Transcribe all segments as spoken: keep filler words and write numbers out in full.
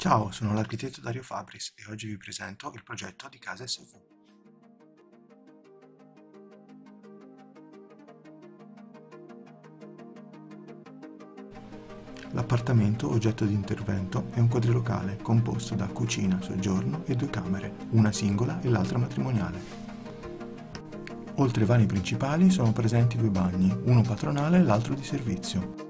Ciao, sono l'architetto Dario Fabris e oggi vi presento il progetto di Casa S V. L'appartamento oggetto di intervento è un quadrilocale composto da cucina, soggiorno e due camere, una singola e l'altra matrimoniale. Oltre ai vani principali sono presenti due bagni, uno patronale e l'altro di servizio.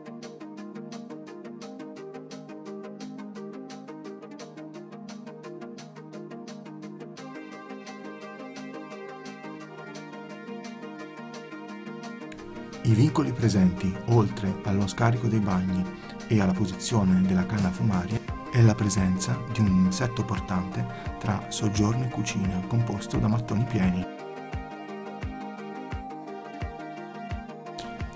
I vincoli presenti, oltre allo scarico dei bagni e alla posizione della canna fumaria, è la presenza di un insetto portante tra soggiorno e cucina, composto da mattoni pieni.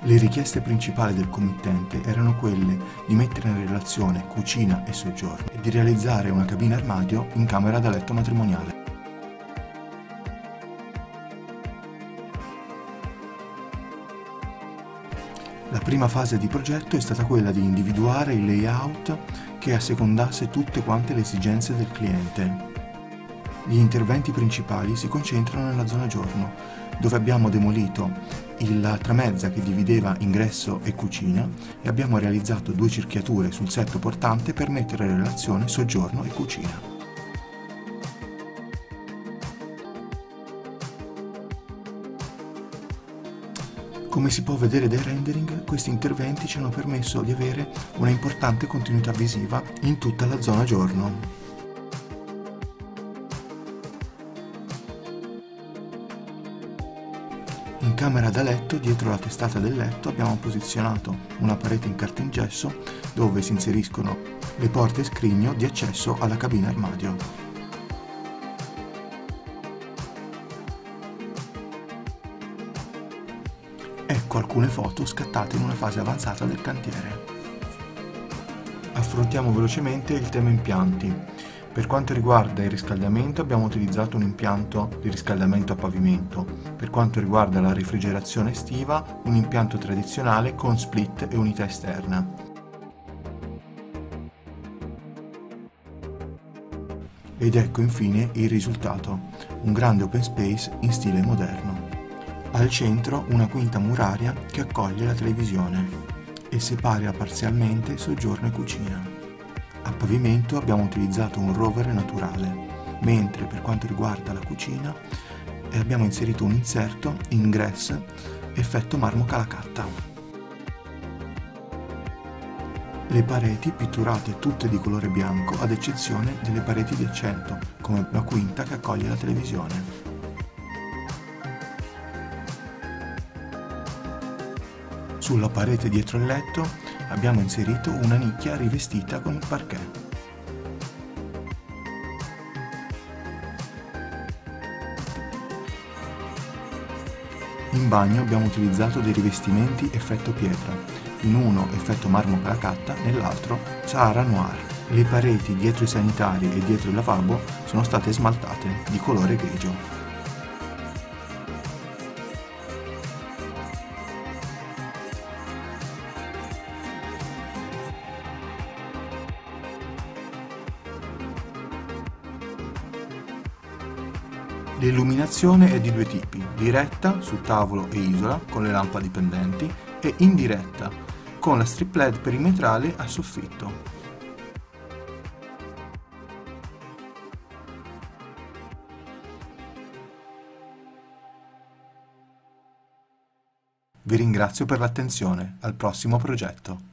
Le richieste principali del committente erano quelle di mettere in relazione cucina e soggiorno e di realizzare una cabina armadio in camera da letto matrimoniale. La prima fase di progetto è stata quella di individuare il layout che assecondasse tutte quante le esigenze del cliente. Gli interventi principali si concentrano nella zona giorno, dove abbiamo demolito la tramezza che divideva ingresso e cucina e abbiamo realizzato due cerchiature sul setto portante per mettere in relazione soggiorno e cucina. Come si può vedere dai rendering, questi interventi ci hanno permesso di avere una importante continuità visiva in tutta la zona giorno. In camera da letto, dietro la testata del letto, abbiamo posizionato una parete in cartongesso dove si inseriscono le porte scrigno di accesso alla cabina armadio. Ecco alcune foto scattate in una fase avanzata del cantiere. Affrontiamo velocemente il tema impianti. Per quanto riguarda il riscaldamento abbiamo utilizzato un impianto di riscaldamento a pavimento. Per quanto riguarda la refrigerazione estiva, un impianto tradizionale con split e unità esterna. Ed ecco infine il risultato, un grande open space in stile moderno. Al centro una quinta muraria che accoglie la televisione e separa parzialmente soggiorno e cucina. A pavimento abbiamo utilizzato un rovere naturale, mentre per quanto riguarda la cucina abbiamo inserito un inserto in gres effetto marmo Calacatta. Le pareti pitturate tutte di colore bianco ad eccezione delle pareti di accento, come la quinta che accoglie la televisione. Sulla parete dietro il letto abbiamo inserito una nicchia rivestita con il parquet. In bagno abbiamo utilizzato dei rivestimenti effetto pietra, in uno effetto marmo Calacatta, nell'altro Sahara Noir. Le pareti dietro i sanitari e dietro il lavabo sono state smaltate di colore grigio. L'illuminazione è di due tipi, diretta su tavolo e isola con le lampade pendenti e indiretta con la strip L E D perimetrale a soffitto. Vi ringrazio per l'attenzione, al prossimo progetto.